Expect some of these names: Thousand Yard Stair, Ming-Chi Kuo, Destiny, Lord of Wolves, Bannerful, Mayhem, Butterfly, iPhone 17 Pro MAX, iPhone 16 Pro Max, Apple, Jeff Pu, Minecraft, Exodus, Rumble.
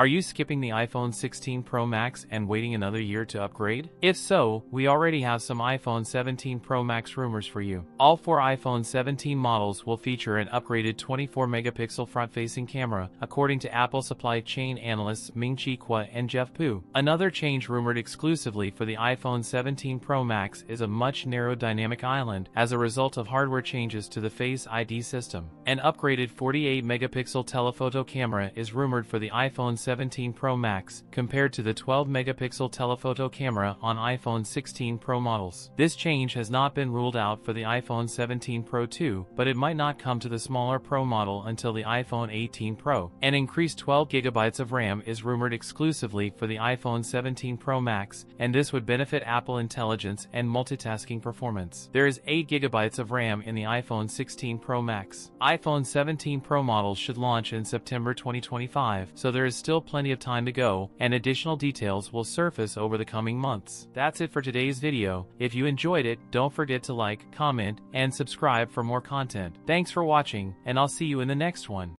Are you skipping the iPhone 16 Pro Max and waiting another year to upgrade? If so, we already have some iPhone 17 Pro Max rumors for you. All four iPhone 17 models will feature an upgraded 24-megapixel front-facing camera, according to Apple supply chain analysts Ming-Chi Kuo and Jeff Pu. Another change rumored exclusively for the iPhone 17 Pro Max is a much narrowed dynamic island as a result of hardware changes to the Face ID system. An upgraded 48-megapixel telephoto camera is rumored for the iPhone 17 Pro Max, compared to the 12-megapixel telephoto camera on iPhone 16 Pro models. This change has not been ruled out for the iPhone 17 Pro 2, but it might not come to the smaller Pro model until the iPhone 18 Pro. An increased 12GB of RAM is rumored exclusively for the iPhone 17 Pro Max, and this would benefit Apple Intelligence and multitasking performance. There is 8GB of RAM in the iPhone 16 Pro Max. iPhone 17 Pro models should launch in September 2025, so there is still plenty of time to go, and additional details will surface over the coming months. That's it for today's video. If you enjoyed it, don't forget to like, comment, and subscribe for more content. Thanks for watching, and I'll see you in the next one.